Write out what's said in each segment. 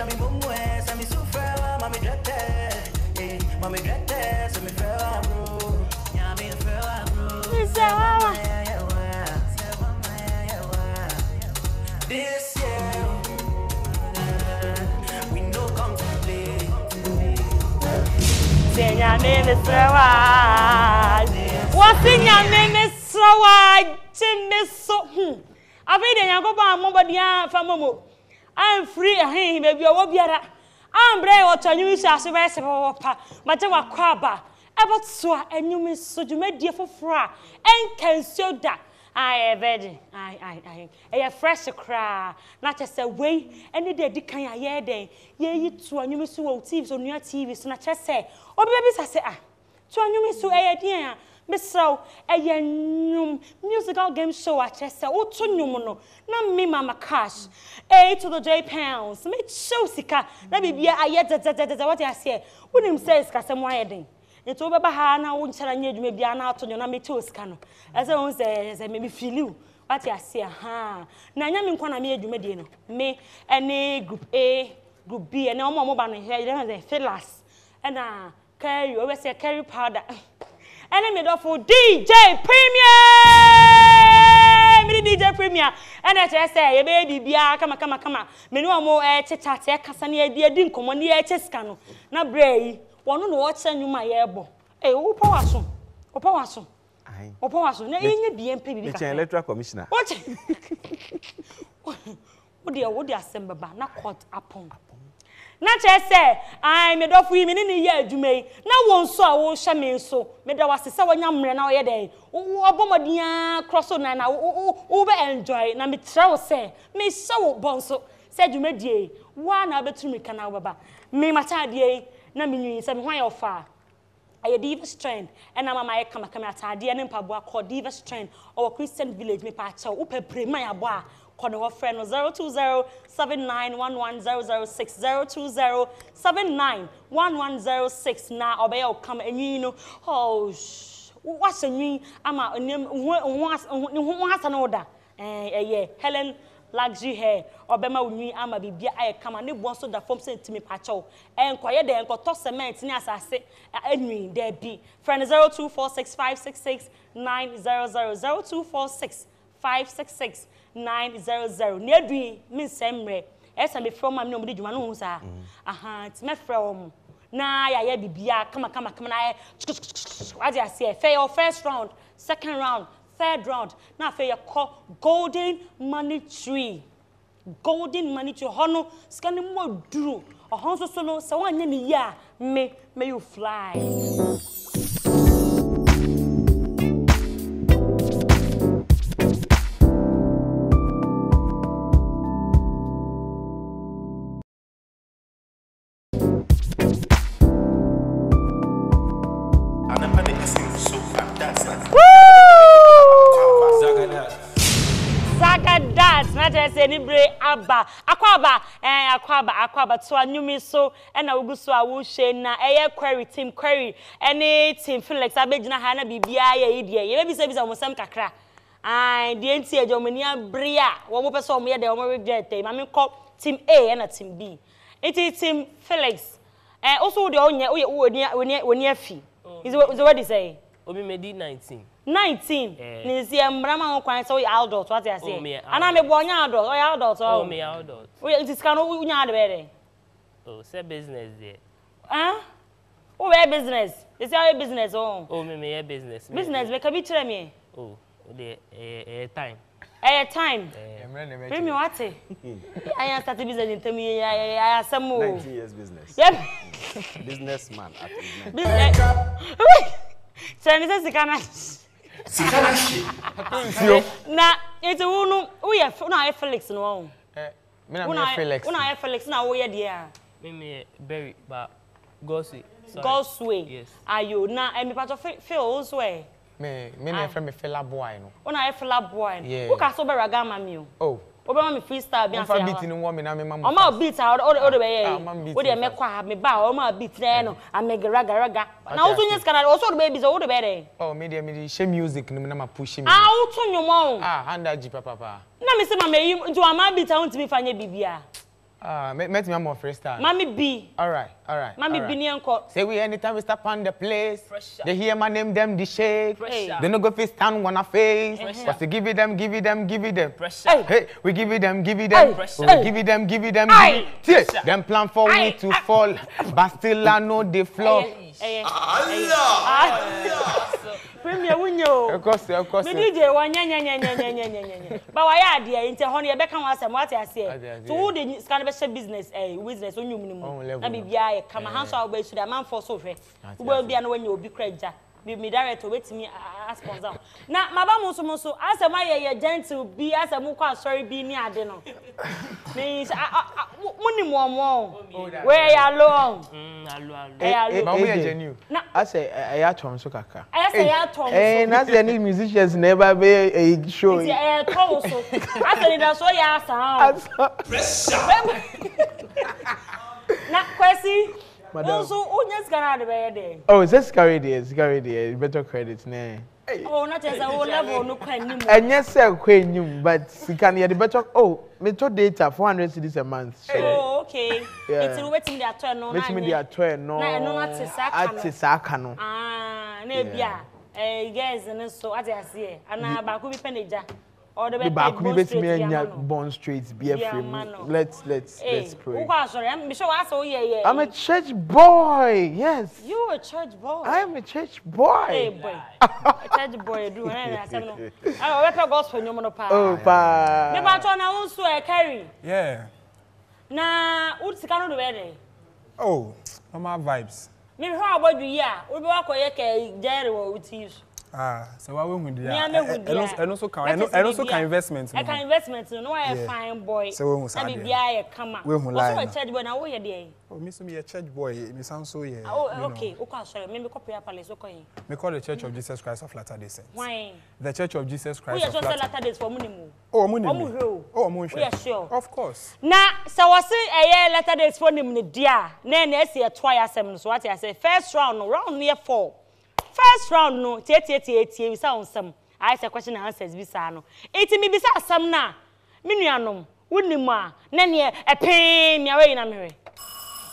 na mi mumwe, sa mi sufewa, mami drete, eh, mami drete, sa mi fewa bro, ya mi fewa bro. Mi sewa. This year, we no come to play. Senya nene sewa, wasinya nene sewa, chene so. Afide nyango ba mumba dia famomo. I'm free, baby. I won't be at I'm brave, or you wish I should rest of our papa, Madame Quaba, about so, and you miss so you made dear for fra, and can so that I have ready. I have fresh cry, not just a way, any day, the kind of year day, yea, you two and you miss two old thieves on your TV, so not just say, or babies, I say, ah, two and you miss two, eh, dear. Miss so a musical game show at Chester, or to Numuno, not me, Mamma Cash, £8 to £10. Me show Sika, let me be a yet that what I say. When him says Cassam Wiring, it's over Bahana, won't tell you maybe an out on your name to Scano, as I own says, I may be feeling. But I say, aha, Nanam Conamia Dumedino, me, and A, Group A, Group B, and no more mobile hair, they feel last. And I carry, always say, carry powder. And I made up for DJ Premier! DJ Premier! And I just say, baby, Bia, come. Me no more chatty, Cassania, dear Dinkum, on the HSCano. Now, Bray, one on watching you my elbow. Eh, oh, Powerson. Oh, Powerson. Aye. Oh, Powerson. Now, you be MPB. The electoral commissioner. What? What dear, Sembaba, not caught upon. Not just say, I made off women in a year, you may. Now one saw old shaman so, made our sister when young ran all your day. Oh, Bomadia, cross on and over enjoy, and I may tell say, Miss So Bonso, said you made ye. One other to me can however. Me, my child, ye, Namini, some way or far. I a diva strength, and I'm a my Kamakama, dear and Pabua called Diva Strength or Christian Village, me Pacho, Upe Primaya Bois. Call our friend 020-7911-0060 020-7911-060. Now, obey or come and you know, oh, what's a new? I'm a name wants an order. Eh, Helen Luxury Hair or Bema with me. I'm a baby. I come and it wants to the form sent to me, Pacho. And quiet there and got tossed cement. As I say, Edwin, there be friend 02465666900 02465666900 near be Miss Semre. As I be from my nobody, you know, sir. Aha, it's my from. Nah, I be beer, come, I say, fair first round, second round, third round. Now, fair your call golden money tree. Golden money tree, honor, scanning more drew. A honso solo, so one in a year, may you fly. Aquaba, so I knew me so, and I will go so I will share na air query, team query, any team Felix, I beg Hannah BBI, idiot. You may be service almost some cacra. I didn't see a Dominion Bria, one more person here, the Omeric Jetty, Mammy called Team A and a Team B. It is Team Felix, and also the only when you're fee. Is what they say? Obi made 19. 19. Nisiam Brahma Quan so outdoors, what I say. And I'm a born outdoors, or outdoors, or me outdoors. Well, it is kind of yard. Oh, say business there. Huh? Oh, a business. It's our business, oh. Oh, me a business. Business, make a bit to me. Oh, the time. Time. Bring me what? I started business in me. I some more. 19 years business. Yep. Businessman at business. Senators, the Ganas. Now, it's a woman. We are not Felix. No, Felix. Now, we are dear. Mimi, very, but Gossy. Gossy, yes. Are you now? I'm part of Phil's way. Me, from a fellow boy. When I fell up, boy, who can sober a gamma meal? Oh, over my freestyle, being for beating woman. I'm not beat out all the other way. Would I make quite me bow? I'm not beat then. I make a raga. Now, soon can also babies all the better. Oh, media, shame music, no matter pushing. I'll turn your mom. Ah, and that, Papa. Now, Mr. Mamma, you do a man be town to be funny, Bibia. Met me more freestyle. Mommy B. All right. Mommy B, uncle. Say we anytime we step on the place. Pressure. They hear my name, them they shake. Pressure. They no go face stand wanna face. Pressure. But to give it them. Pressure. Hey, we give it them. Pressure. We give it them. Them plan for me to fall, but still I know they flop. Allah. Premier Winyo. Of course. Me DJ wanya. But why are they? Inter honey, I bet come ask them what I say. So who they scan the business? Business on you minimum. I be biya. Come a hands out by should a man for so fresh. Who will be an when you be crazy? Be me direct to wait to me ask for them. Now, madam, also ask them why you gentle be as a muka sorry be near dinner. Means money more. Where you alone? Alone. I say I had Tom Sukaka. And as any musicians never be a show. I said that's why I sound. Not Kwesi. Also, who's gonna be oh, is that Scary dear? Better credits, nay. Oh, not as a whole level, no kind. And yes, sir, Queen, you, but you can hear the better. Oh, me to data 400 cedis a month. Oh, okay. It's waiting their turn. No, let me their turn. No, not to Sakano. Ah, maybe. Guys, and so as I see, and I'm about to be Penaja. Or the back Bond Street, be a let's pray. I'm a church boy, yes. You're a church boy. I am a church boy. Hey, boy. A church boy, do I know? I reckon gospel, no more power. Oh, pa. The baton I also carry. Yeah. Now, what's the kind of wedding? Oh, my vibes. Maybe how about you, yeah? We'll walk away, Jerry, with you. Ah, so I won't do that. And also can investments. I can investments, no, I a fine boy. So we must come up. We will lie. A church boy, now we are there. Oh, Miss me a church boy, it sounds so yeah. Oh, okay, sorry, maybe copy up a little coin. We call the Church of Jesus Christ of Latter-day Saints. Why? The Church of Jesus Christ of Latter-day Saints for money. Oh, money. Yeah, sure. Of course. Now, so I say a Latter-day for money, dear. Then I see a twice, so what I say, first round near 4. First round, no, 88, we saw some. I asked a question and answers, Visano. 80 me beside some na. Minianum, wouldn't ma, Nanya, a pain, me away in a mirror.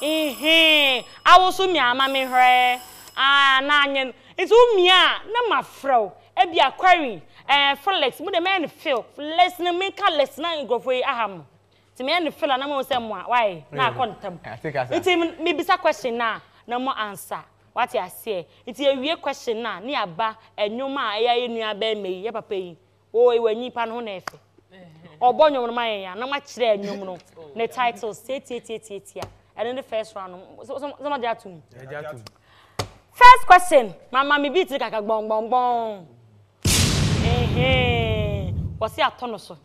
I will soon ya, mammy, her. Ah, Nanyan, it's whom ya, no, my fro. Ebia query, and Felix, would a man feel less than make a less nine go for aham. To me, and Phil, and I was somewhat. Why, now, quantum. I think I said, it's even me beside question now, no more answer. What I say, it's a real question now. Nearby, and no ma, I nearby me, yapa pay. Oh, you were Nipan Honef. Or born your mind, not much there, no, no. The title, say, and in the first round, some of that too. First question, my mammy beats like a bomb. Eh, what's your tonoso?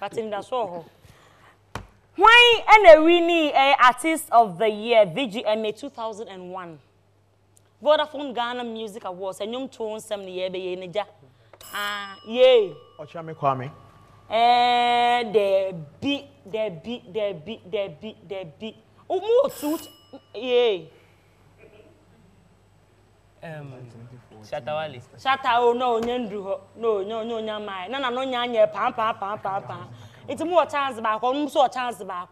But in the soho. Why and a winning artist of the year, VGMA 2001? Vodafone Ghana Music Awards, and you tune some year by Yenija. Ah, yay. Or Chame Kwame. Eh, there be. Oh, more suit. Yay. Shatawali. Shataw, no, Nendru, no, Yamai. No, Yanya, pam. It's more chance back, almost a chance back.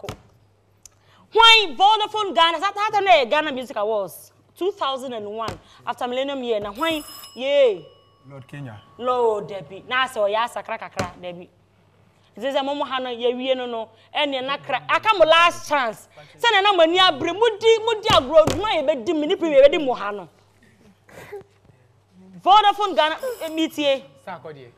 Why Vodafone Ghana, that Ghana Music Awards? 2001 after millennium year na hwan ye Lord Kenya Lord Debbie na so ya sakra kakra Debbie ze momo ha no ye wie no no ene na kra aka mo last chance se na na mani abre mudi agro duma ye be di mini pe be di mo ha no Vodafone Ghana meetie sa akode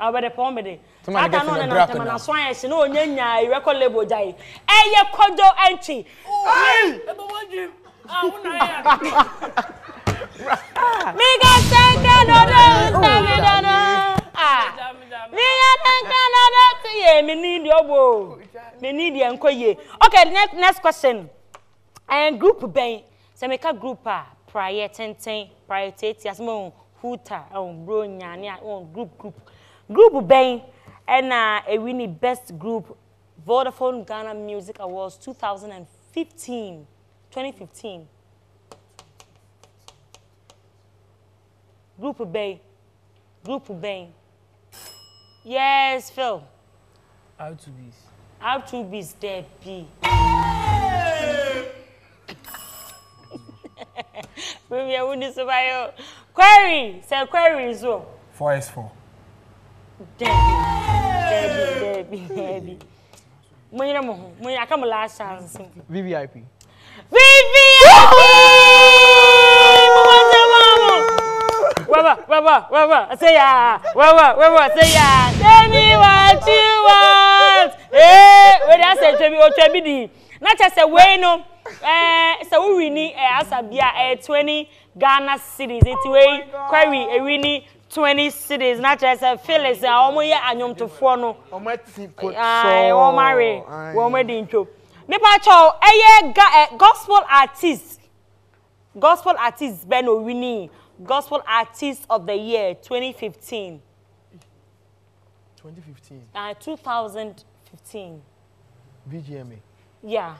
awere pomede ata no na tema na so an ye no onyanya record label jai eye kodo entry e bo wajim Okay, next question. And group bay, so make a group prior 10, prior 8 as more hooter on bro nya on group bay and a winning best group Vodafone Ghana Music Awards 2015. Group Bay. Yes, Phil. Out to bees. How to be steppy. Query, say query so. 4S4. Debbie. I come last chance. VVIP. Wawa, say ya. Wawa, say ya. Tell me what you want. Eh, when I say Trebi or Trebidi, not just a way no. So we need as a beer 20 Ghana cities. It's way query a winnie 20 cities. Not just a Phyllis. Omoye anyom to fono. Omo marry. Omo dinto. Nepacho. Aye, gospel artist. Gospel artist Ben Owini. Gospel Artist of the Year 2015. 2015? 2015. VGMA? Yeah.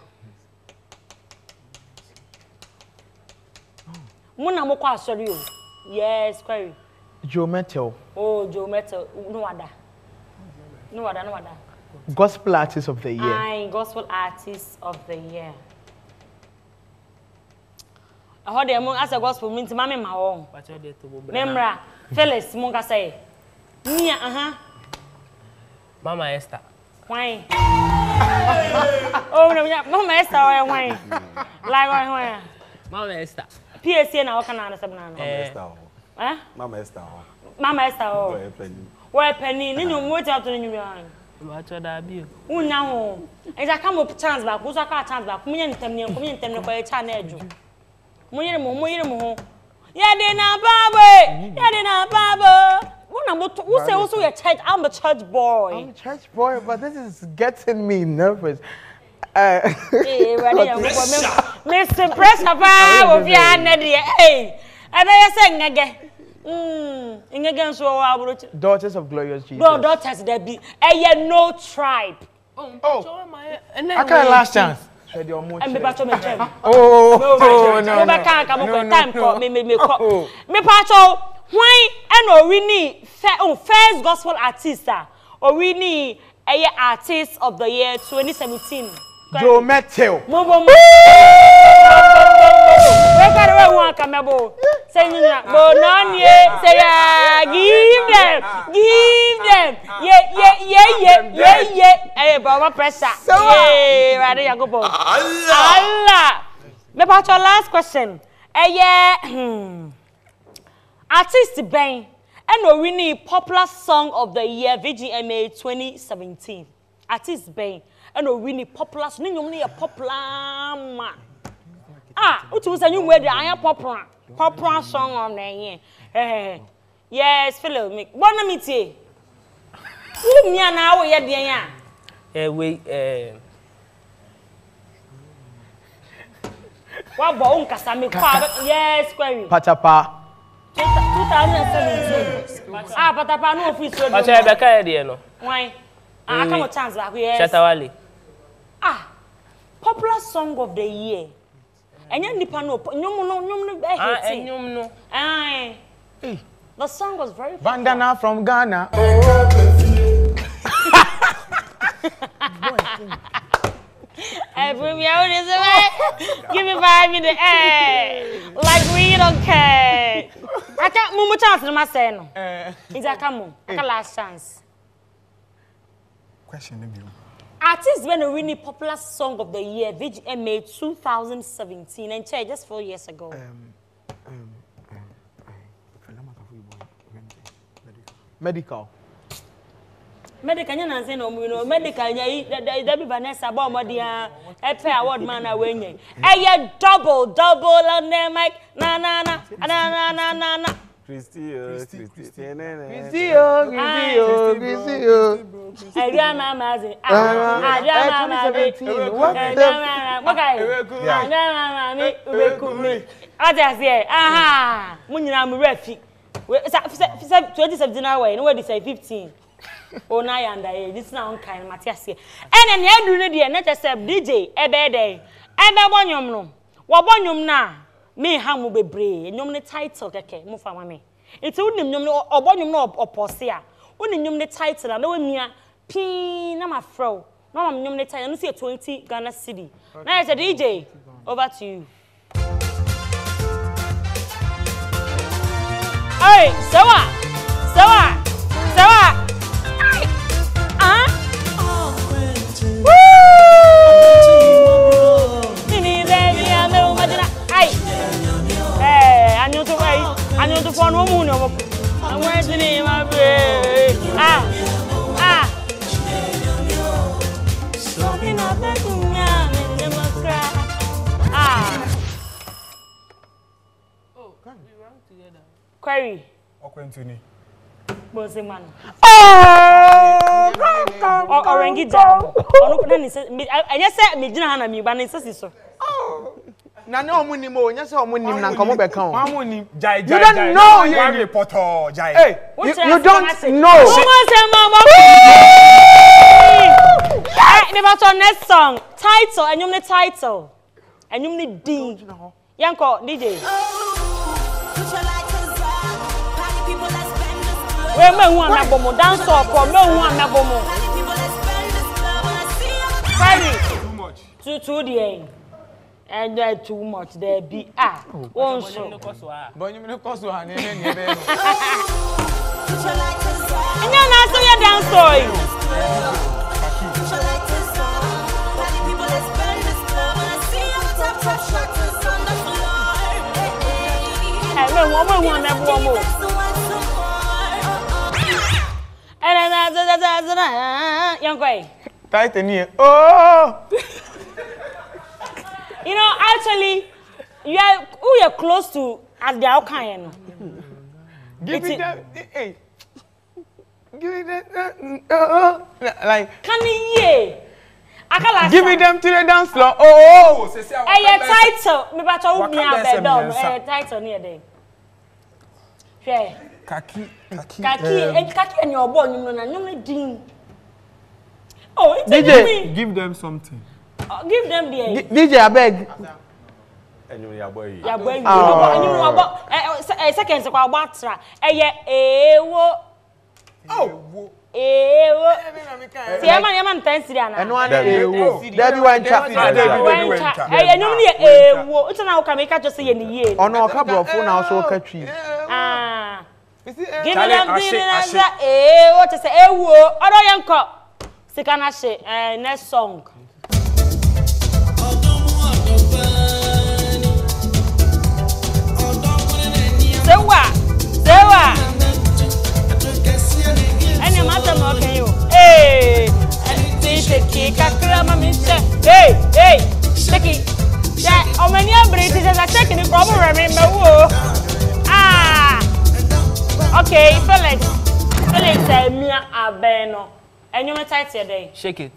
Muna moko asori o. Yes, query. Joe Metal. Oh, Joe Metal. No other. Gospel Artist of the Year. Aye, Gospel Artist of the Year. I heard them as a gospel means mammy my own. Memra, Phyllis, Monka say. Mia, Mama Esther. Why? Oh, no, Mama Esther, why? Like, why? Mama Esther. PSN, I can understand. Mama Esther. Eh? Mama Esther. Why, Penny? You know what out in your hand. What should I be? Oh, no. As I come up, chance back, who's a car chance back, me and Temple by a channel. Moyermo. Yadina Baba. Who say also a church? I'm a church boy. But this is getting me nervous. Mr. Pressure Bow of Yanadi. Hey, and I sang again. In again, so I would. Daughters of Glorious Jesus. No, daughters there be. A no tribe. Oh, I can't last chance. And first gospel artist, or we need a artist of the year 2017. Joe Metal. Give them. Yeah. Baba pressure. So, Allah. Me about your last question. Artist Ben, and we need popular song of the year VGMA 2017. Artist Ben, and we need popular. You need a popular man. Ah, what was a new word? I am popular. Popular song on the year. Yes, fellow. Bonamity. You mean now we are there? What about Kasami? Yes, query. Patapa. 2017. Ah, Patapa no official. But I be carried no. Why? Ah, come a chance back here. Chatawale. Ah, popular song of the year. And you no, no. Aye. The song was very popular. Bandana from Ghana. Give me 5 minutes. Like we don't care. I can't move chance to my son. It's a come. Last chance. Question of you. Artist when a really popular song of the year, VGMA 2017, and check just 4 years ago. Medical. Medical, you know, medical, that be Vanessa Bomadia, a fair award man away. Hey, double on them, like, na. Christy. I 15. Oh, now this is not kind, Matthias. And then you do the net yourself, DJ, a bad day. And I want you know. What want you now? Me, how will be brave? No title, okay, move for me. It's only no or bonum or possia. Only the title, and no mere pin, I'm a fro. No, I'm not going to see a 20 Ghana city. Now it's a DJ. Over to you. Hey, Sawa! Sawa! Sawa! I'm waiting in my way. Something up that young and never cry. Oh, we run together. Query. Bozeman. Oh, Orangida. I just said, Mijana, me, but it's a sister. Oh. Na no money more, just how money na come back on. You don't know you reporter, Jai. Hey, you don't know. Me about our next song. Title, and you need title. And you need D. Yanko DJ. We me one na bomo dance up for me one na bomo. Too much. Too the end. And that too much, there be ah. One show. But you mean cost one, and then you dance story. And then you know, actually, you are who you're close to as the outcome. Give me that. Hey, give me that. Like. Can you? Give me them to the dance floor. Oh, hey, your title. Me but you be a bed down. Hey, title near there. Fair. Kaki, and your boy, you know, you ding. Oh, it's DJ. Give them something. Give them the DJ, I beg. And you boy. You a second, so I Sewa! And your mother, mocking you. Hey! And this is a kick, a crumb, hey! Hey! Shaky! Oh, many British are taking the problem, remember? Ah! Okay, Felix. Felix, I'm Mia Abeno. And you're tight today. Shake it.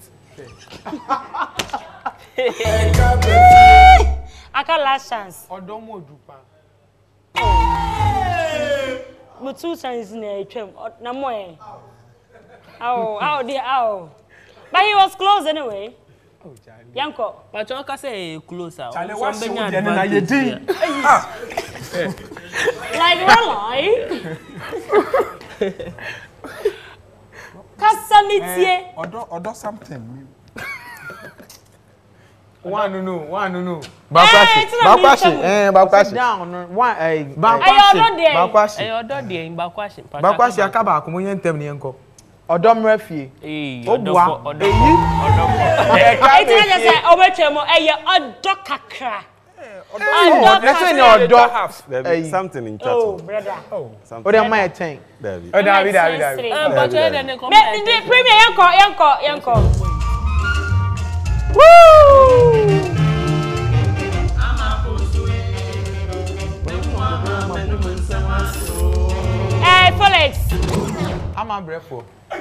I got last chance. Or don't move, but two times in a trim, no more. Oh, dear, oh. But he was close anyway. Yanko, but you can say closer. Like what lie? Casamitier or something. One no. Bakwashi. Down. One. Bakwashi. Akaba kumuyen temni enko. Odom refie. Obua. Odom. Something in chat. Oh brother. Oh. Odom my thing. David. David. But you dey come. The premier enko. Woo! Hey, Felix. I'm a breathful. I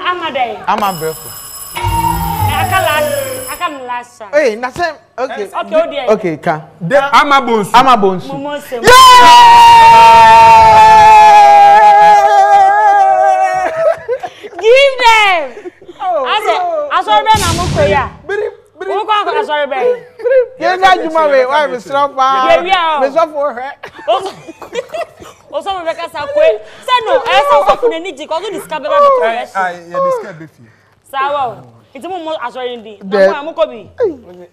can last. Hey, Nassim. Okay. Can. I'm a bones. Give them. I said, sorry, babe. You're not your way. Why we strong power? We're so for her. Also, Rebecca Sakwe. Say no. I saw something in the because you discovered that. I discovered it. Sawa. It's almost as sorry indeed. I'm sorry, I'm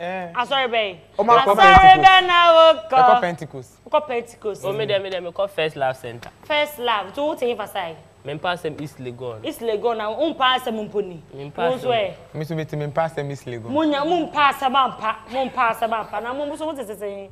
sorry, babe. I'm sorry, Ben. I call Pentecost. I call Pentecost. Oh, me call First Love Center. First Love. So what you for say? Me pass them East Legon. East Legon. Now, pass them Mumpuni. Me pass. Me so me pass them East Legon. Munya pass Mumpa. Now Mumbu so what is saying?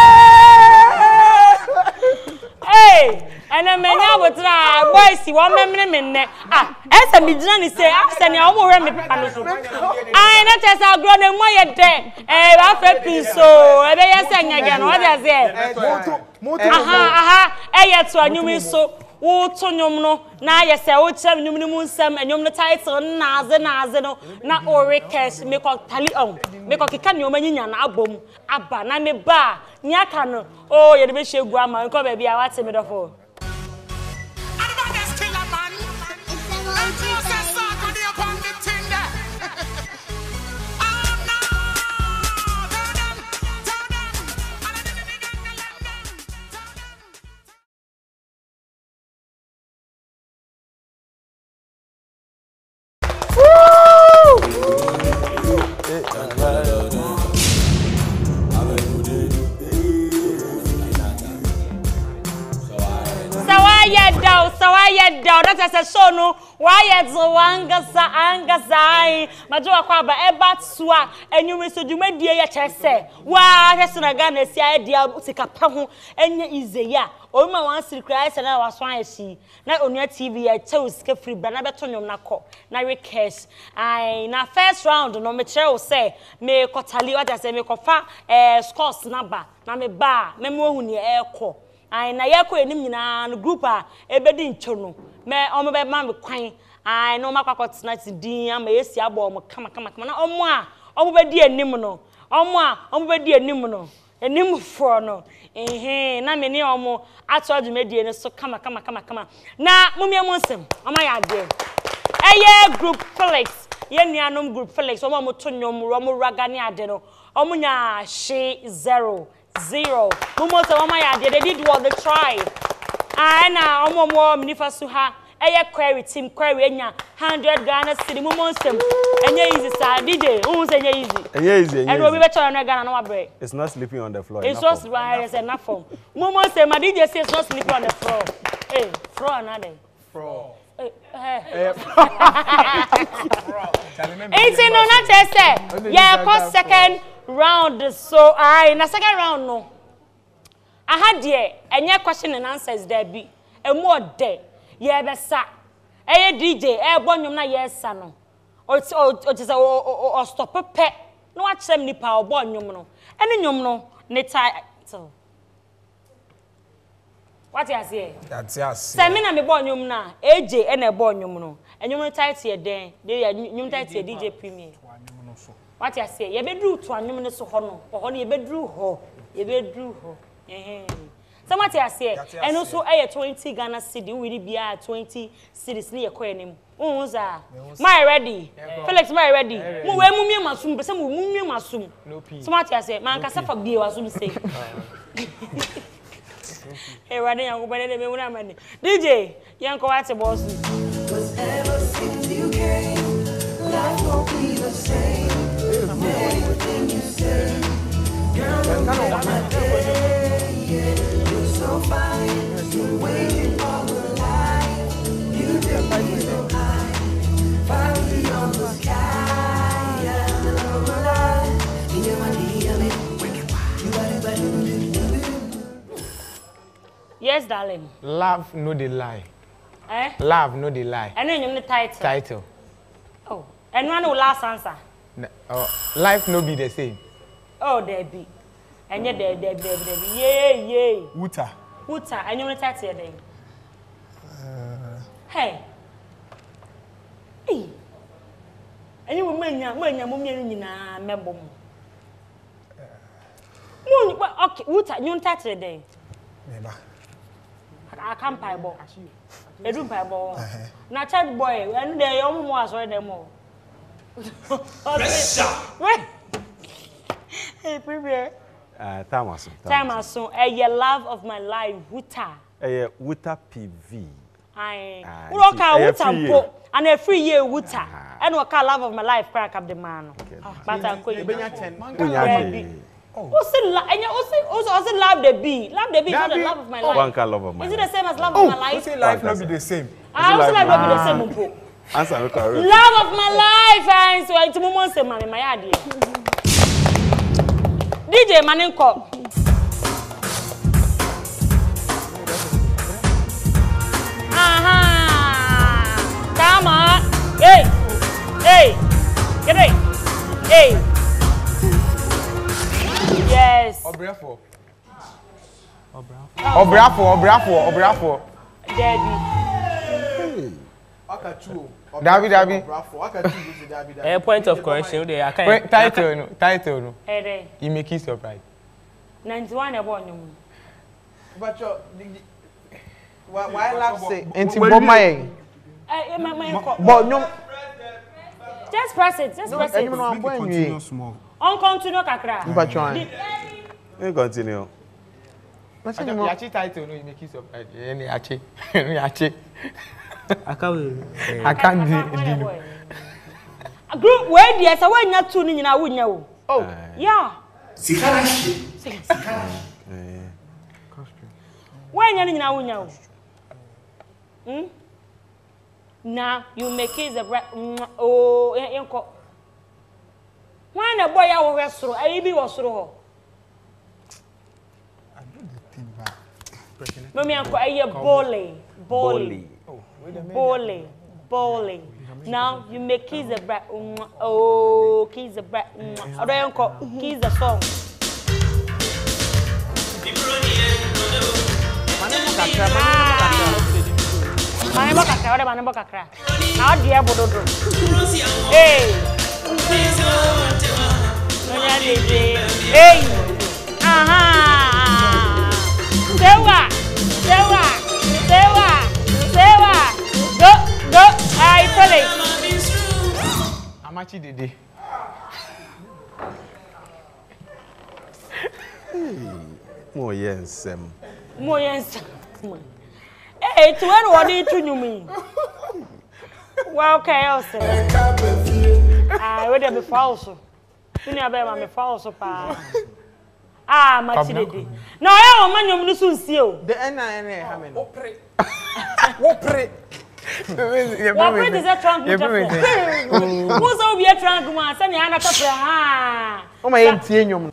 Hey, and I may now try. Boys, you want me? Ah, as a midnight is say, absent, I won't run me. I not as I grow them way at them. Hey, so I may sing again. What does it? Aha, aha, yes, I knew me so. Otonyomo na yesa ocha nyumnimu nsam enyom no title naze no na orikesh meko tali on meko kika nyoma nyinya na abom aba na me ba nyaka no oh ye de be shegu ama nko ba bia wate me dofo Sono, why it's angazai, Major Quaba, a batswa, and you miss you made dear chasser. Why, that's an agana, see, I dear Sikapahu, and is a ya. All my ones to cry, and I was trying to see. Not on your TV, I told Skeffrey, but I bet on your knuckle. Now, recast. I now first round, no material say, may cotali what I say, make a score snubber, now me bar, memo near air call. I nayako and grouper, a bedding churno. Me omo be man be kwan ai no makwakot snat din amaesi abo omo kama na omo be di enim no omo a omo be di enim no enim fo no ehe na me ni omo atoju me di ne so kama na mumia monsem ama ya de eye group Felix ye nuanom group Felix omo mo tonyom ro mo ragani ade no omo nya she 0 mumo so ama ya de they did what they try. Ana omo minifa suha eye query team query enya 100 Ghana cedi mumonsem enya easy sa DJ who say enya easy and we be better on Ghana no wabre. It's not sleeping on the floor. It's just why it's enough for mumonsem my DJ says it's not sleeping on the floor. Hey floor another floor it's in no not say yeah cause second round so I na second round no I had ye, and your question and answers there be a more day. Ye ever sat a DJ, a bonum, yes, son, or stop a pet. No, I send me power bonum, and then you know, Neta. What you say? That's yes. Semina me bonum now, AJ and a bonum, and you know, tight here, then they are new tight here, DJ Premier. What you say? You bedrew to a numinous honor, or only a bedrew ho, you bedrew ho. So what I say, and also I 20 Ghana city will be 20 cities near Quenim. My ready, Felix, my ready. Mummy Masum, but some Mummy Masum. So what I say, man, Cassafa Gio, as soon as say. Hey, Raddy, I'm going to be with a man. DJ, young Coates, boss. Whatever since you came, life won't be the same. Everything you say, girl, I'm not my you're so fine, you're waiting all the life. You did my little eye, finally on the sky. Yeah, the love of life, you never need a little. Yes, darling. Love, no the lie. Eh? Love, no the lie. And then you know the title. Title. Oh, and one will last answer. No, oh, life, no be the same. Oh, there be. And yet, yay, Uta, and you're not here then. Hey, Any woman, okay, I can't buy ball. I do buy ball. Now, child boy, and they young ones or them all. Hey, prepare. Thomason, a love of my life, Wuta. A Wuta PV. I walk out Wuta and a 3 year Wuta. And what kind of love of my life crack up the man. But I'm going to also love the bee. Love the bee is the love of my life. Love of my is it the same as love of my life? Say life not be the same. I also like not be the same. Answer me correctly. Love of my life, and so it's moment say mama my idea. DJ Manin Cup. Aha. Come on. Hey. Hey. Get it. Hey. Yes. Obrafo. Obrafo. Daddy. Dabi. A point of correction. Title no. You make it surprise. 91 about no. But why laugh say? But no. Just press it. Continue small. On continue kakra. You trying. You continue. What's the achi title? No, you make it surprise. Any achi? Any achi? I can't do. Group where the answer why not tuning in? I wouldn't know. Oh, yeah. Sikarashi. Why not in? I wouldn't know. Now you make it the bread. Oh, uncle. When a boy I was through, I be was through. I do the thing back. Mommy, uncle, I hear bowling. Now you make kiss the bread. Oh, kiss the bread. I don't uncle, kiss the song. Manabokakra. Now dear Bodo. Hey. Hey! Aha! Sewa! Go! I tell it! Amachi Dede. Moyensem. Hey, to when what did you mean? Well, okay, I'll I read it before also. You never heard me false up. Ah, my children. No, I am man. You must soon see you. The NNA, how many? What pray? Is that trunk? Who's over your trunk, man? Send your hand up. Ah. Oh my, I'm seeing you.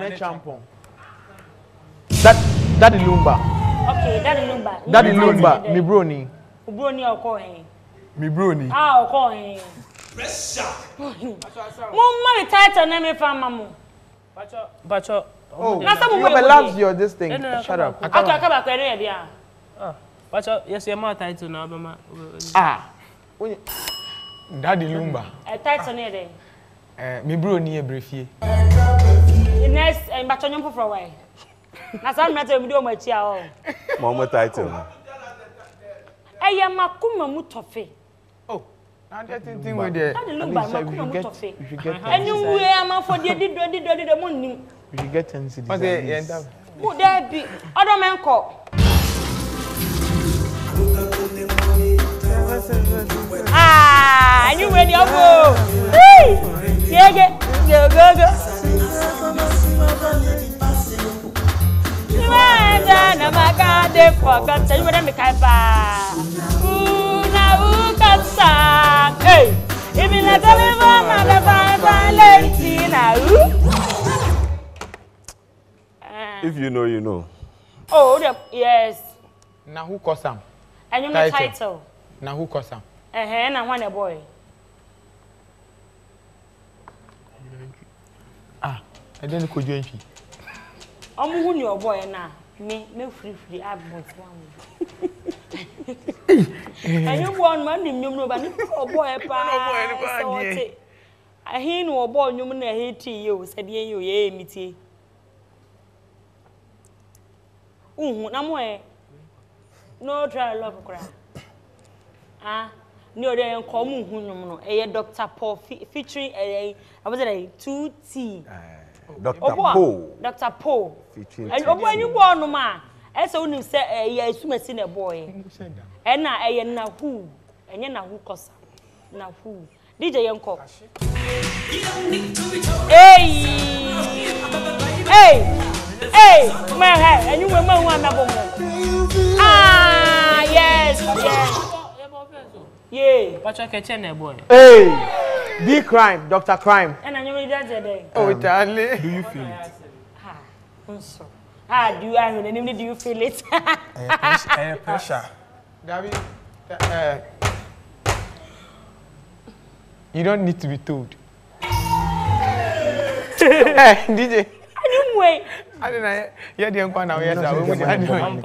Manet champon. Daddy Lumba. Okay, Daddy Lumba. Mibroni or Cohen. Mibroni. Ah, Cohen. Pressure. Mummy title name for Mamu. Bacho. Oh, nobody loves your this thing. No. Shut up. I can't back here, dear. Ah, Bacho. Yes, your mother title now, Mama. Ah. Daddy Lumba. A title name there. Mibroni e brefie. Next, Bacho nyom for why? That's how I'm not going to do my child. Mama title. I am Makuma Mutofe. Oh, I'm getting thing with the. I look by Makuma Mutofe. And you were for the morning. We should get and see. But they end up. Would there be other men call? Ah, and you ready? Hey! Yeah, go. If you know, you know. Oh, yes. Now who calls him? And you mean title. Now who calls him? And I want a boy. Ah, I didn't call you. I'm going your boy now. Me free. I want one. And you want money, you know, but no boy, pa. I hear no boy, you mean I hate you, said you, yea, me tea. No try love cry. Ah, no, they are common, a Dr. Paul featuring a, I was a 2T. Dr. Paul. Dr. Paul. Featuring. And when you born, no man, as only say, a swimming a boy. And I am now who, and you know who cost. Now who? DJ Yanko. Hey! Hey! Hey, my head, and you were my one. Ah, yes, yes. Yeah, but I can tell that boy. Hey, the crime, Dr. Crime. And I knew that today. Oh, Charlie. Do you feel it? Ah, do you have any? Do you feel it? Air pressure. David, you don't need to be told. DJ. I don't know. You're the uncle now. Yes, I will. Man,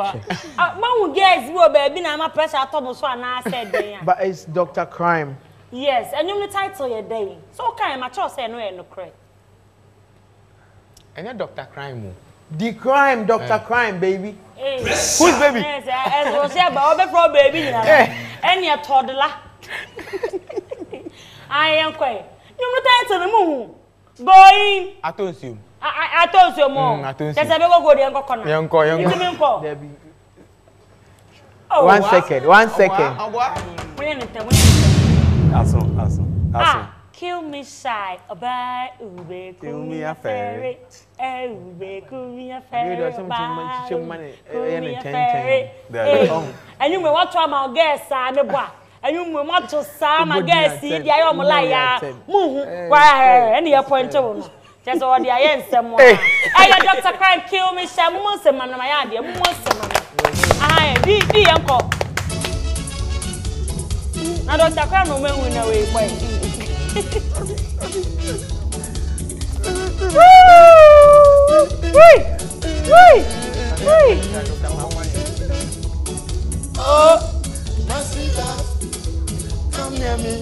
guess what? Baby, I'm a pressure. I told so I said there. But it's Dr. Crime. Yes, and you the title your day. So crime, I chose say no, no crime. And you're Dr. Crime. The crime, Dr. Crime, baby. Hey. Who's baby? Yes, I was here, but I'll be for baby. And you're toddler. I am quite. You're the title the moon. Going. I told you. I told you more. That's a very good young. Debbie. Oh, 1 second. 1 second. That's all. Kill me shy. Kill me a ferret. Kill me a ferret. Kill me a ferret. And you may want to my guest, son of what? And you may want to some, I guess, see the Iomalaya. Why? Any appointment. That's all the answer. I Dr. Crime kill me, Sam Monson, and my idea, I be uncle. Now, Dr. Crime will win away. Oh, Masita, come near me.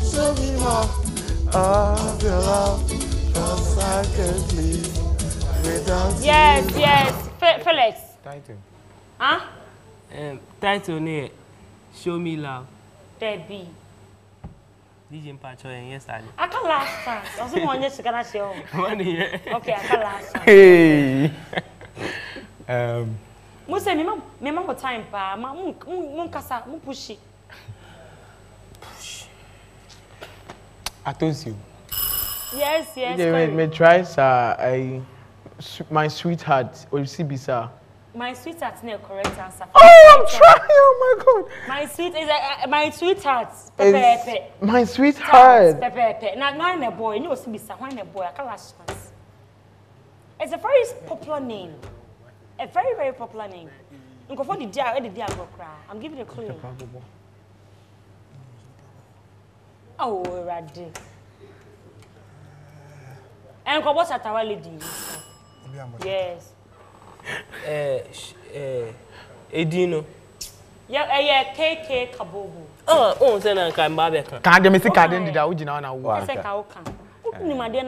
Show me more of your love. I can't live without you. Yes. Felix. Title. Huh? Title name. Show me love. Debbie. DJ Pacho and yesterday. I can't last fast. I was going to show. 1 year. Okay, I can't last fast. Hey. Muse, me mom got time pa. Ma, mum kasa, mum pushy. Push. Attention. Yes. May try, sir. My sweetheart, or you see, sir. My sweetheart, no correct answer. Oh, I'm trying. Oh my God. My sweetheart. Pepe. My sweetheart. Pepe. Now, I'm a boy. You see, sir. I'm a boy. I can't last chance. It's a very popular name. A very, very popular name. I'm going to find the day I go cry. I'm giving a clue. Oh, Radhi. And what's at our lady? Yes. Edino. Yeah, KK Kabobo. Oh, then I can barbecue. Can't miss a card in the Dawjina on our walk. I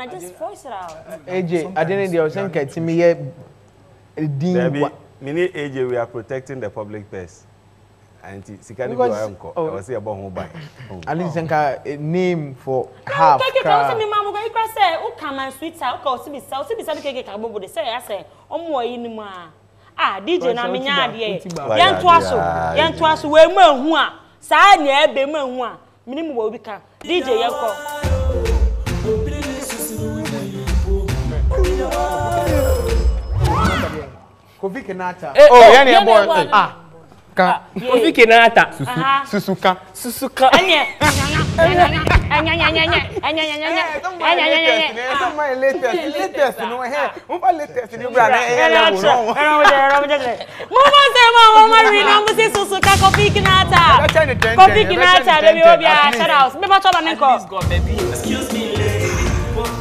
just voice it out. AJ, I didn't know something to me. Mini AJ, we are protecting the public purse. And she can't go. I was here about home by. I didn't a name for half. Oh, come on, sweetheart. Cause to be south, to be south, to say, I say, oh, more in ma. Ah, DJ, I mean, young Twasso, where Mohua, Sanya, be Mohua, minimum will become DJ Yoko. Kovikanata. Oh, yeah, boy. Ah. Susuka. Excuse me, lady.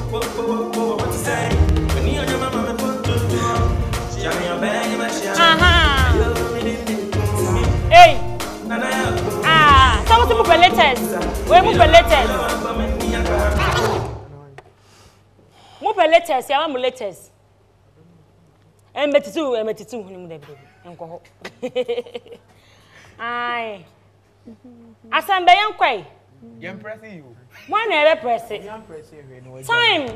What you say? si vous prenez test. Oui, vous prenez test. Vous prenez test, il y a un test. Un métier, vous n'avez pas encore. Aïe. Assemblée, quoi? You're pressing you. Moi, never press it. Time.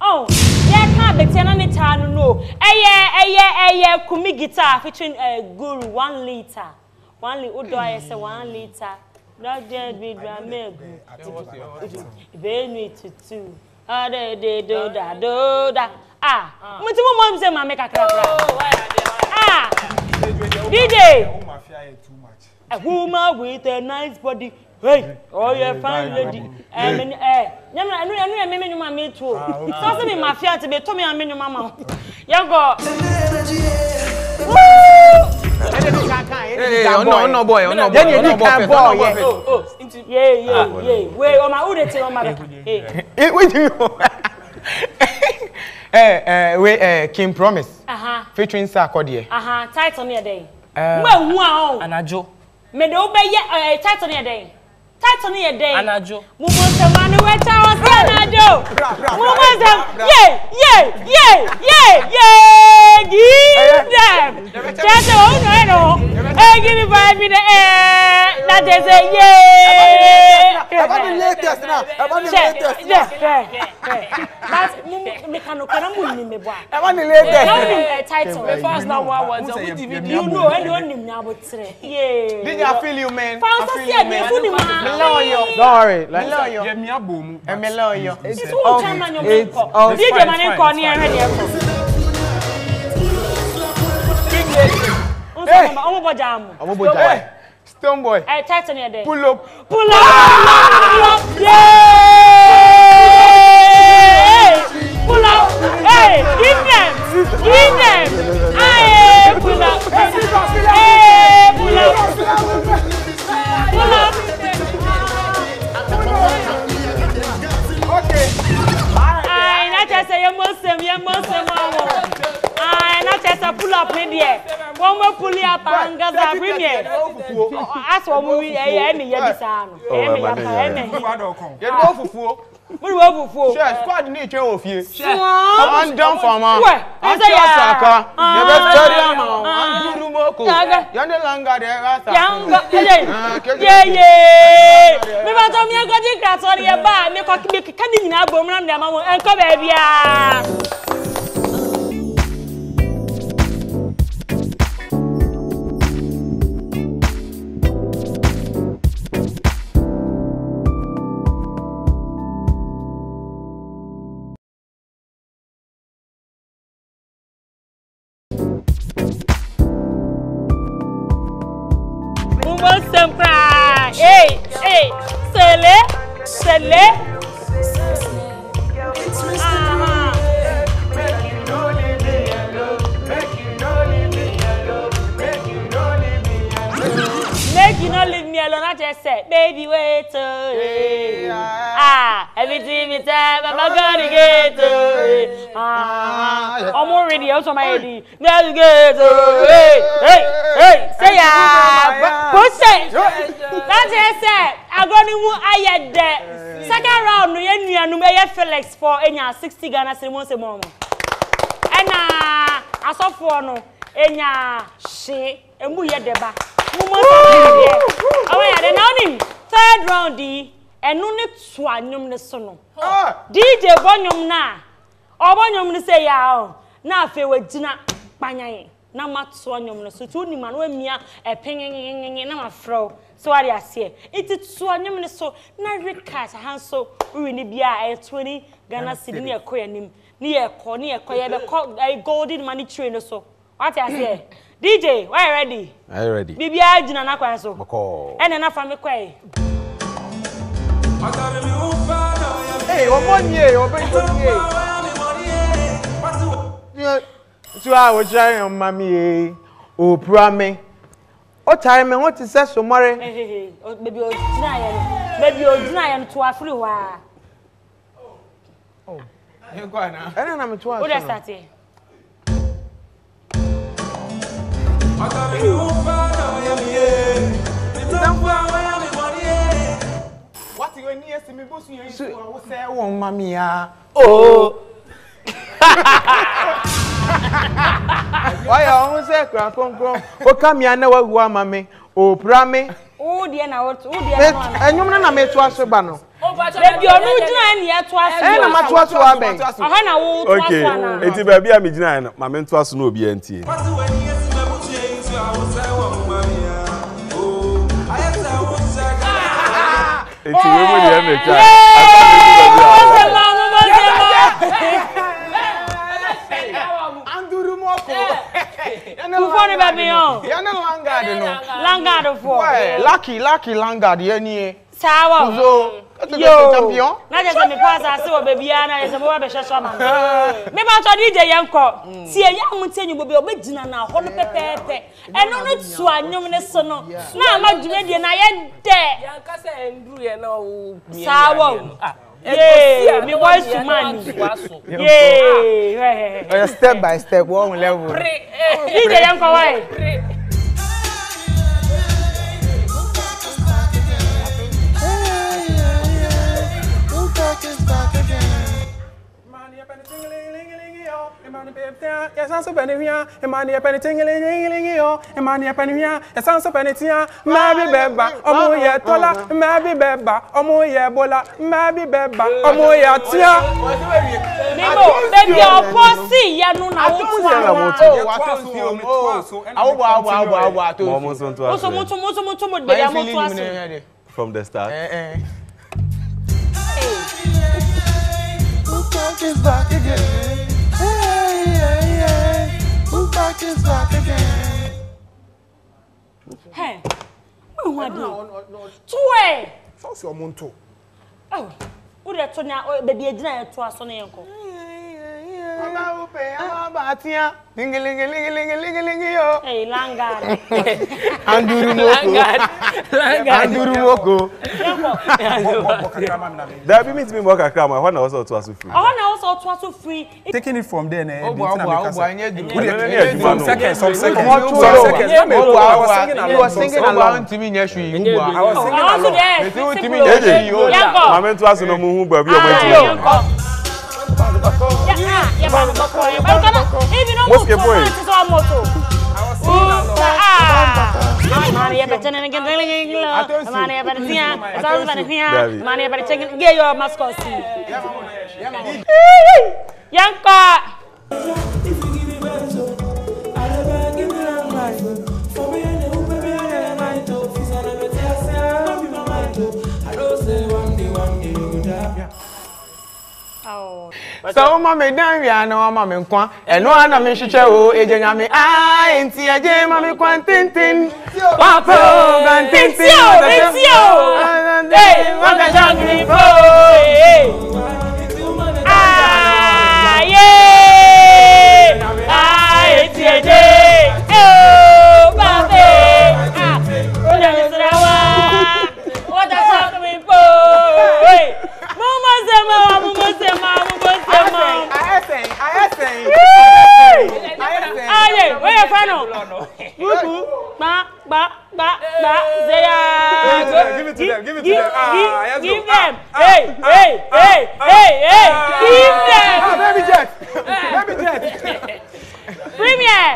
Oh, yeah, can't be telling it. No. Hey, Kumi guitar featuring a Guru 1 liter. 1 liter. Oh, do I say 1 liter? Not just with my milk. Very need to two. Ah, they do that. Ah, my mom said, "Mama, make a crap." Ah, DJ. A woman with a nice body. Hey, oh, you're a fine lady. I knew too. Something my fiance told me I knew mama. Kim Promise. Featuring Sarkodie. Title near day. And a Joe. May obey title near day. Title near day. Anajo. Yay! Give them. That's all. Hey, give me 5 minutes. That is a yay. I want the latest. Title. The first now was a DVD. You know, I don't need now, but today. Yeah. Did I feel you, man? Ghana, and I saw for no, and she and we had the back. Third round D and no net swanum the son. DJ Bonum na or Bonum say ya now feel with dinner by now, much swanum, so two man when me a pinging and a fro. So I say it's swanum so not red cast a hand so we need be a 20. Ghana City near Koyanim, near Koya, the golden money train so. What I say? DJ, why ready? I ready. BBI Jina Nakwanso. And enough from the Quay. Hey, 1 year, or 1 year. 2 hours, giant, mammy. Oh, Prame. What time and what is that so marry? Maybe you'll deny, and to a free wire. You're going now. I don't know what to start. I fẹ́ wọn mami ya. Oh. Why are you saying that? O come here now, we mami. O prame. O dear na what? O dear na what? Enyum na na me tuwa so bano. Baby, you no join here tuwa so. Eh na ma tuwa so aben. Aha na wo tuwa so na. Okay. Eti baby am join na ma me tuwa so na obi antie. It's a woman here, my child. Step by step, one level. From the start. Is back again. Hey, hey, hey. Bupak is back again. Hey, what do? Two. What's your monto? Oh, who that Tonya? Oh, baby, I didn't to us on the uncle. Hey, Langard. Andurumoko. That means me walk akrama. One also to us free. Taking it from there, eh? I was singing along to me yesterday. So mommy down here, no mommy kwan. And no one me should show me. Ah, and see a jam, mommy kwan tintin. Papa, and tintin. And they want a jangly boy. Ah, yeah. Ah, it's a day. Oh, Papa. What a jangly boy. Give them. Hey. Give them. Baby Jack. Premier.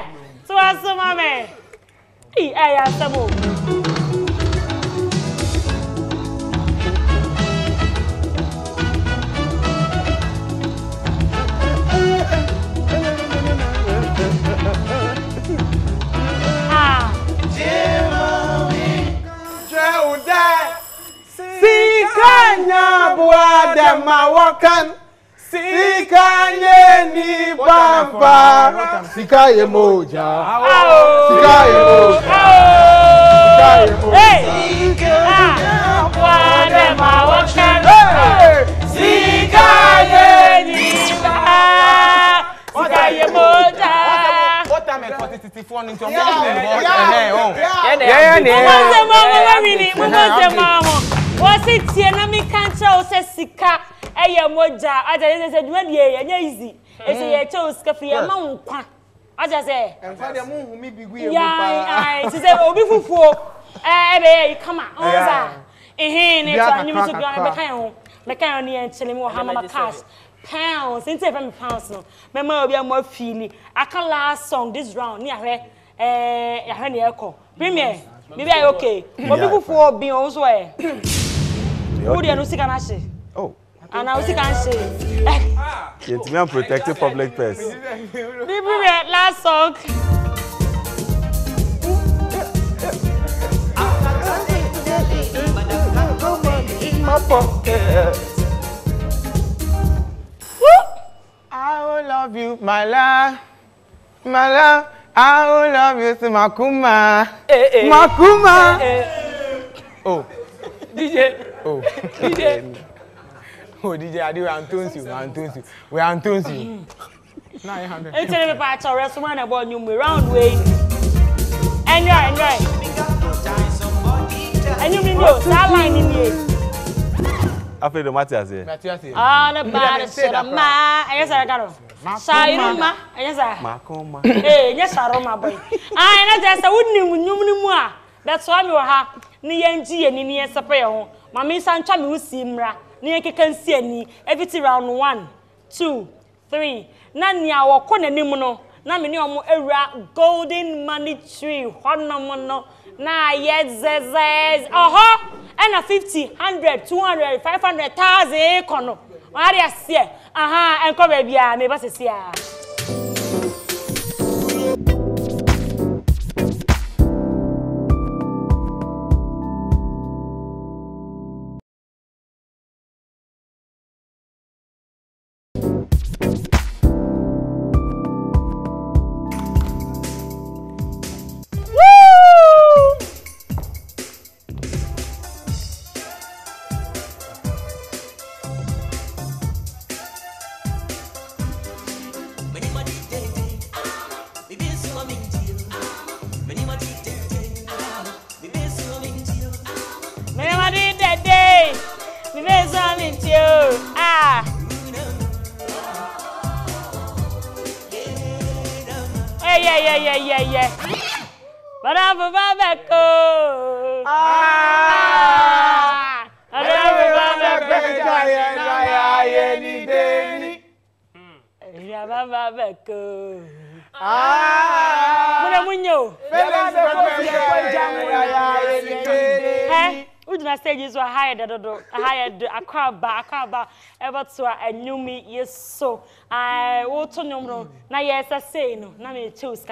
To us, mommy. Hey, I have some. Sikanya buada mawakan, sikanya ni bamba, sikaya moja, sikaya moja. Sikanya buada mawakan, sikaya ni bamba, sikaya moja. What's it here? Now me can't show Sika. I am Moja. I just said, "When easy." I say, "I chose Scafi. I'm not one." I just say, "And father, mum, who me be with?" Yeah, she said, "Obi fufu." Eh, come on, Oza. Eh, next one you must go and be kind. make I only and telling me how much cash. Pounds, ain't even pounds no. My mom be a more feeling. I can last song this round. Near her, I need a call. Premier, maybe I okay. But people for being also eh. Who do you know sick and ashy? Oh. And I also can say. It's me and protecting public purse. The premier last song. My pocket. I will love you, my love. My love, I will love you to Makuma. Eh, eh. Makuma. Eh, eh. Oh. DJ. Oh. DJ. Oh, DJ, I do I'm tunes you. We are tunes you. 900. It's a little restaurant about you round way. Enjoy. And you mean those line in here. After the Matthias here. All about the Sharma. Yes, I got off. Sharma. Yes, I. Makoma. Hey, yes, Sharma boy. I just wouldn't know more. That's why you are near and near Sapeo. My miss and Chami who seem ra. Near can see any. Everything round 1, 2, 3. None near our corner nimuno. Namino era golden money tree. One no. Nah, yes. Aha. And a 50, 100, 200, 500,000 kono. What are you saying? Aha, and come baby, me boss is here. I ever to a new me, yes, so I want to know. Now, yes, I say no, let me choose,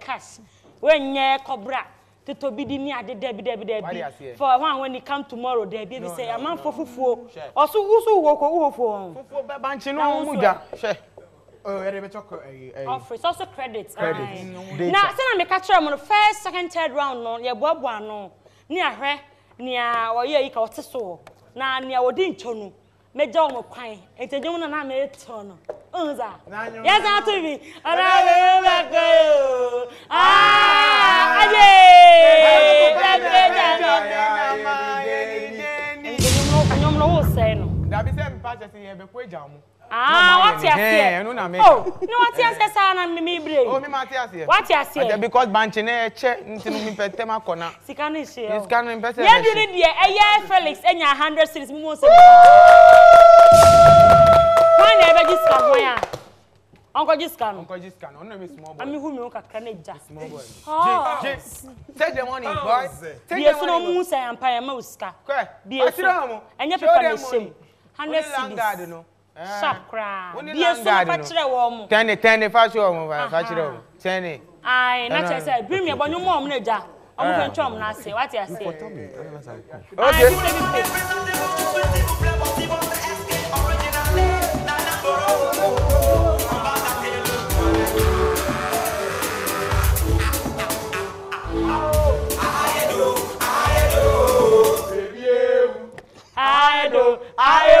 cash. When ye cobra to be near the Debbie. For one, when you come tomorrow, Debbie say, a man for fufu, or so who walk over for Banchino. Oh, I remember offers also credits. Now, since I make a term on the first, second, third round, no, your Bob one, no, near her, near or ye got a soul. Na ni awodin chonu meja omo kwan entejo na na me tono unza yes na to be arawo ah aye take the money, boy. Take the money. 100 cedis. Sakra. Yes, I know. 10, I not say. Bring me a new mom, Nedja. I'm going to say what you say. I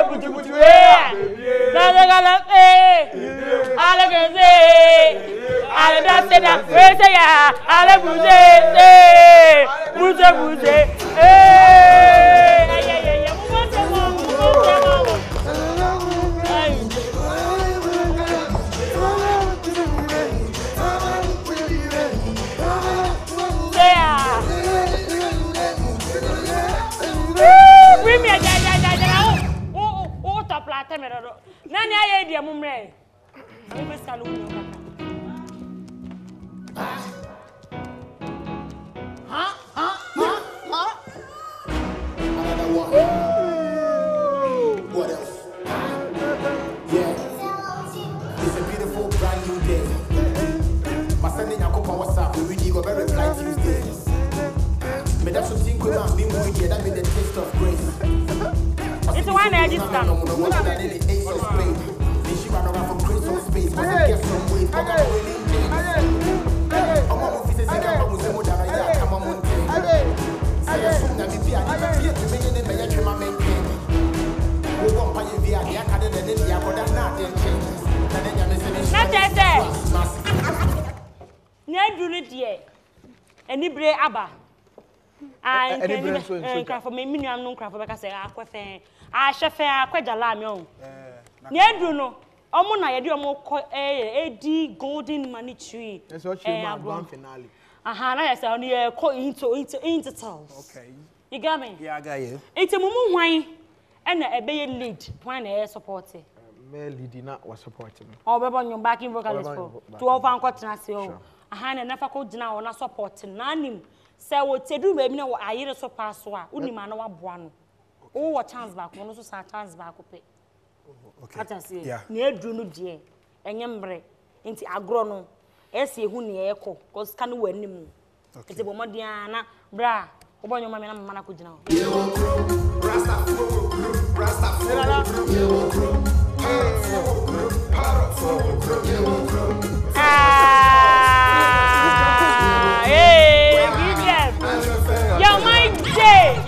put you to air. Bring me a Merado. Nani aye dia mumre. Mimi salu nyoka. Huh? Huh? Huh? Huh? Another one. What else? Yeah. It's a beautiful brand new day. My sending Yakupa WhatsApp. We really go very fly Tuesdays. But that's something good and being with you. That made the taste of grace. It's one edge stand. Space, but I get some weight. I Omuna yedi omo AD golden money tree. That's what you mean grand finale. Aha, na yesa oni ko into towels. Okay. You got me? Yeah, I got you. Into mumu hwan e na ebe ye lead, hwan na e support e. Me lead na we support me. Oh, be bon your backing vocalist for. To over anko tena se o. Aha, na nafa ko gina o na support na nim. Se wo tedu be mi na wo ayere so pass o a, unima na wa boa no. O wo chance back, no so sa chance back o pe. Okay. Yeah. Near Juno dear, and Yambre, into Agrono, Essie, who near Echo, because can we any more? It's a woman, Diana, bra, over your mamma, Manacujano.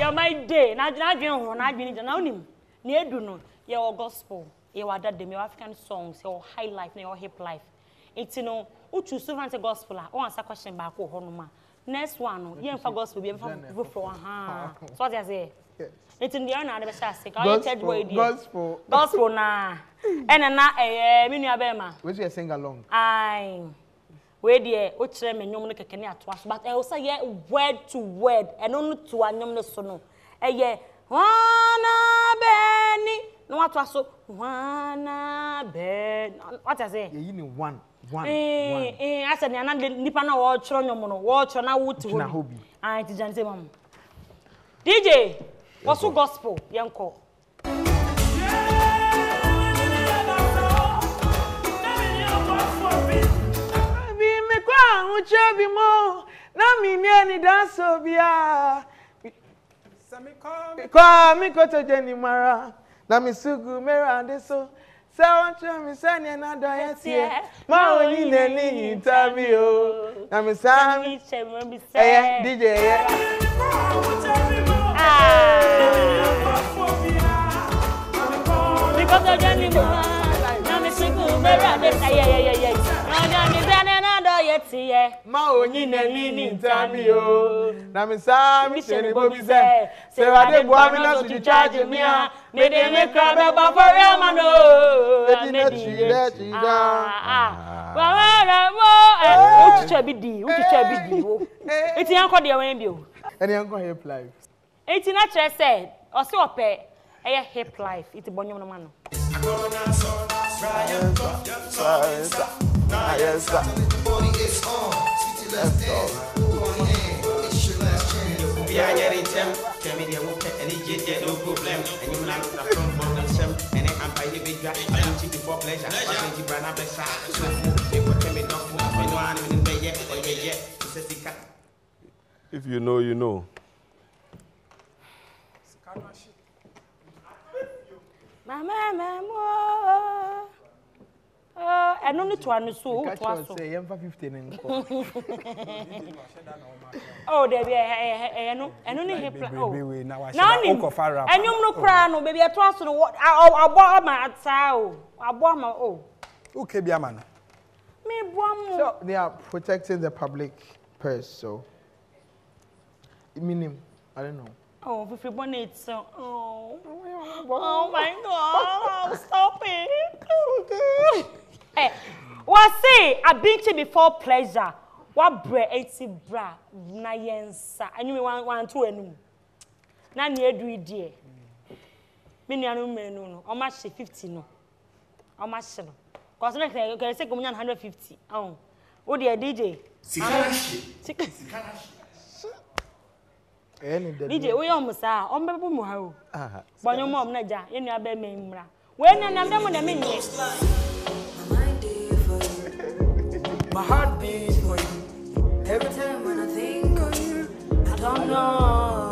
You're my day, not Dragon, I've been anonym. Near Duno. Your gospel, your other them, your African songs, your high life, your hip life. It's no, who choose to rant a gospel, or answer question back or honoma. Next one, you for gospel, you for one. So what I say? It's in the honor of the Sassic, I said, gospel, gospel, na. And a miniabema. Which you sing along? Aye. Where dear, which them and no can at once, but I also hear word to word, and only to a numerous sono. A year, one Benny. No, what was so one bed? What I say? You mean one. Eh, I said, Nana Nipana watch on your mono, watch on our wood to my hobby. I did, gentlemen. DJ, what's so gospel, young call? Be me crown, which I be more. Now me nearly dance of ya. Sammy call me, go to Jenny Mara. Na misugu merande so sawo twemi sane na doyetie ma oni nani interview o na misami chemo bi se eh DJ eh because again ni na misugu merande yeah na ni sane na doyetie ma oni nani interview o na misami chemo bi se se wa de bo mi na su charge mi a me dey make crab about for real man oh let you ah uchi chebi di o eti anko dey wen bi o eni anko hip life eti na chere say o se ope eye hip life eti bonyum no man no If you know, you know. Mama, I don't need to understand. Oh, baby, I don't need help. Oh, now I no cry, no baby. I trust the what I bought my outside. I bought my oh. Okay, be a man. Me bought. So they are protecting the public purse, so. Meaning, I don't know. Oh, if you want it, so. Oh, oh my God! Stop it. Hey, what say? I've been to before pleasure. What bread 80 bra nayensa? And you want 2 and no. Now you do it, dear. no. How 50 no. How much no? Cause next day you say 150. Oh, what the DJ? DJ, we almost are. On bebo muhau. Ah. But your mom naja. You never be me mra. When I am done with the minute. My heart beats for you. Every time when I think of you, I don't know.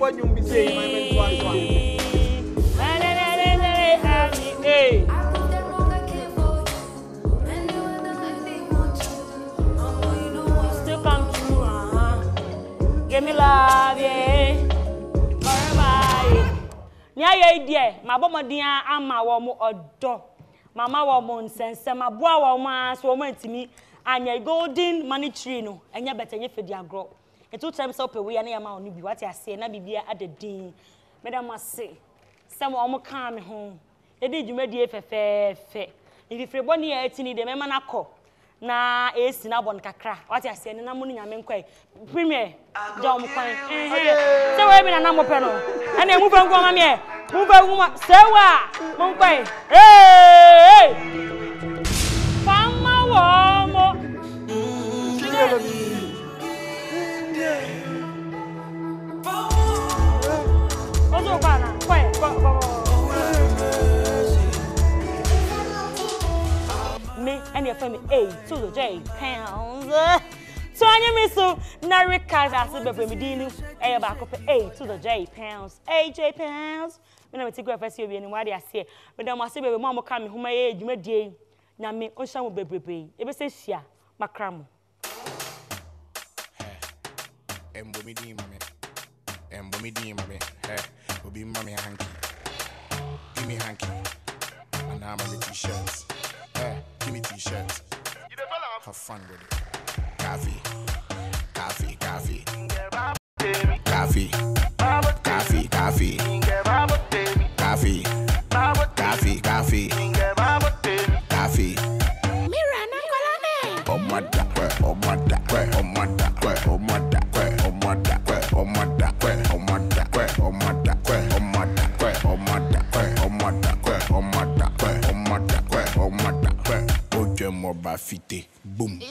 What you be saying, my man, twice one. Still come true, give me love, yeah. Forever. Nya ye die, my bomo dia ama wo mo odo. Mama wo mo nsense, ma boa wo ma so mo ntimi, anya golden money tree no, anya better ye fedi agro. It two times up away and I am on you. What I say, Nabibia at the dean. Madame must say, some almost come home. They did you made the fair fair. If you born here, it's in the Memanaco. Na it's in Abon Cacra. What I say, and I'm winning a man quay. Premier, John McCoy. So I've been a number panel. And then move on, woman. Move on, woman. Sewa, Monquay. Hey! Found my warm. Go, Bana. Go, go. Me and your family, £2 to £10. So I miss you. Now Ricardo has to be redeeming. I back up £8 to £10. £8 to £10. We never take off as you be anywhere they say. But then my sister, mama, come home. My age, my day. Now me, on some baby baby. Ebe say shia, makramu. Hey, mbomidi mama. Hey, mbomidi mama. Hey. Will be mommy hanky. Give me hanky. And now I'm with t-shirts. Give me t-shirts. Have fun with it. Coffee. Coffee, coffee. Coffee. Coffee, coffee. Coffee. Coffee, coffee. Coffee. Mira, na kola ne. Oh my da, oh my da, oh my da, oh my da, oh my da, oh my da, oh my da, oh my da. Boom.